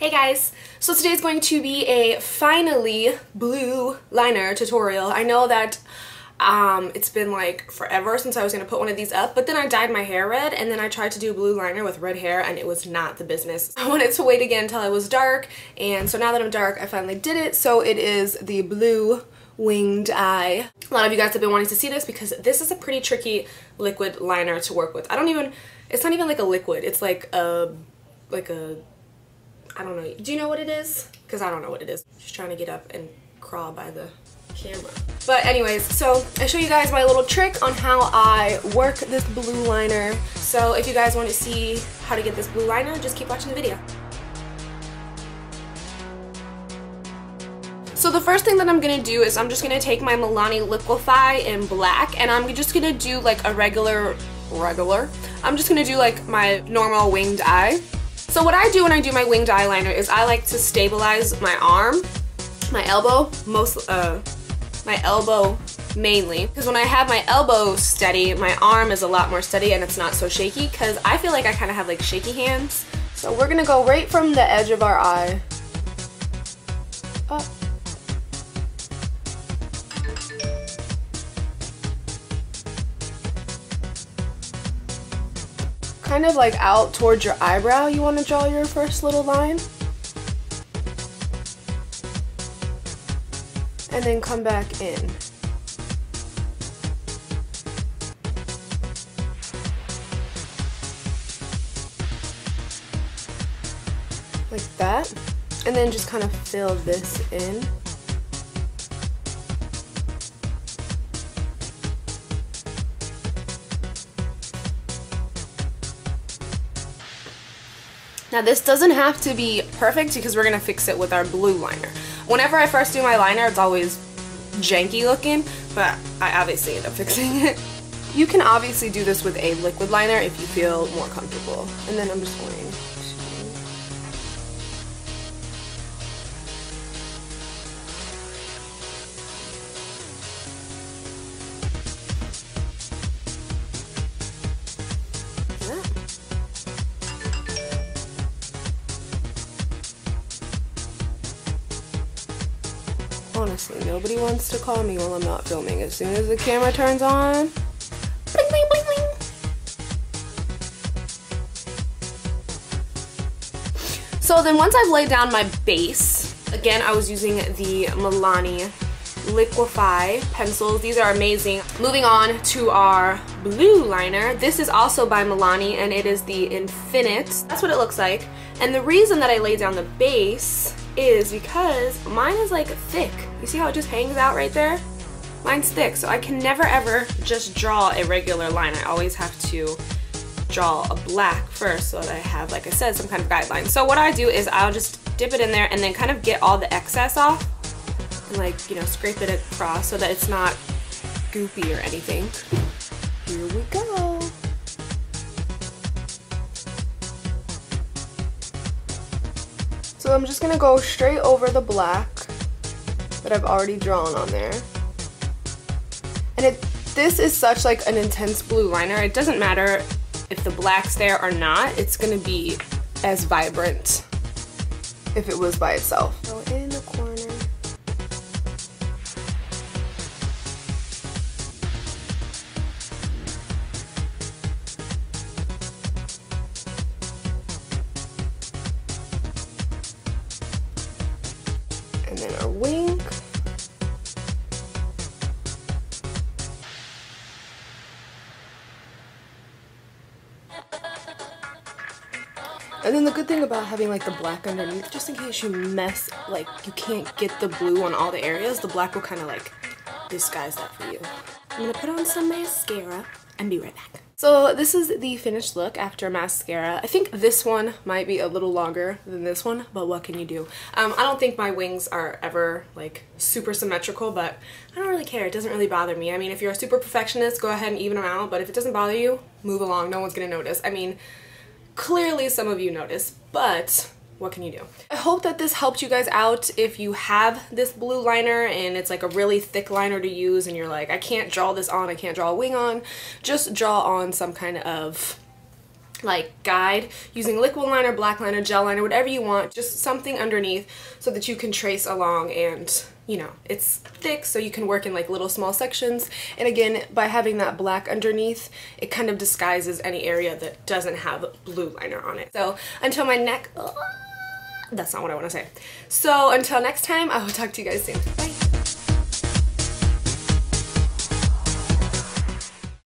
Hey guys! So today is going to be a finally blue liner tutorial. I know that it's been like forever since I was going to put one of these up, but then I dyed my hair red and then I tried to do blue liner with red hair and it was not the business. I wanted to wait again until I was dark, and so now that I'm dark I finally did it. So it is the blue winged eye. A lot of you guys have been wanting to see this because this is a pretty tricky liquid liner to work with. It's not even like a liquid, it's like a I don't know. Do you know what it is? Because I don't know what it is. Just trying to get up and crawl by the camera. But anyways, so I show you guys my little trick on how I work this blue liner. So if you guys want to see how to get this blue liner, just keep watching the video. So the first thing that I'm going to do is I'm just going to take my Milani Liquif'eye in black, and I'm just going to do like a regular. I'm just going to do like my normal winged eye. So what I do when I do my winged eyeliner is I like to stabilize my arm, my elbow, my elbow mainly, because when I have my elbow steady, my arm is a lot more steady and it's not so shaky, because I feel like I kind of have like shaky hands. So we're gonna go right from the edge of our eye up. Kind of like out towards your eyebrow, you want to draw your first little line. And then come back in. Like that. And then just kind of fill this in. Now this doesn't have to be perfect because we're going to fix it with our blue liner. Whenever I first do my liner, it's always janky looking, but I obviously end up fixing it. You can obviously do this with a liquid liner if you feel more comfortable. And then I'm just going to... Honestly, nobody wants to call me while I'm not filming. As soon as the camera turns on, bling, bling, bling, bling. So then once I've laid down my base, again, I was using the Milani Liquif'eye pencils. These are amazing. Moving on to our blue liner. This is also by Milani and it is the Infinite. That's what it looks like. And the reason that I laid down the base is because mine is like thick. You see how it just hangs out right there? Mine's thick, so I can never ever just draw a regular line. I always have to draw a black first so that I have, like I said, some kind of guideline. So what I do is I'll just dip it in there and then kind of get all the excess off. And like, you know, scrape it across so that it's not goopy or anything. Here we go. So I'm just gonna go straight over the black that I've already drawn on there. And this is such like an intense blue liner. It doesn't matter if the black's there or not. It's gonna be as vibrant if it was by itself. So in the corner. And then our wing. And then the good thing about having like the black underneath, just in case you mess, like you can't get the blue on all the areas, the black will kind of like disguise that for you. I'm gonna put on some mascara and be right back. So this is the finished look after mascara. I think this one might be a little longer than this one, but what can you do? I don't think my wings are ever like super symmetrical, but I don't really care. It doesn't really bother me. I mean, if you're a super perfectionist, go ahead and even them out, but if it doesn't bother you, move along. No one's gonna notice. I mean, clearly some of you notice, but what can you do? I hope that this helped you guys out. If you have this blue liner and it's like a really thick liner to use and you're like, I can't draw this on, I can't draw a wing on, just draw on some kind of like guide using liquid liner, black liner, gel liner, whatever you want, just something underneath so that you can trace along and, you know, it's thick so you can work in like little small sections. And again, by having that black underneath, it kind of disguises any area that doesn't have blue liner on it. So until my next, that's not what I want to say. So until next time, I will talk to you guys soon. Bye.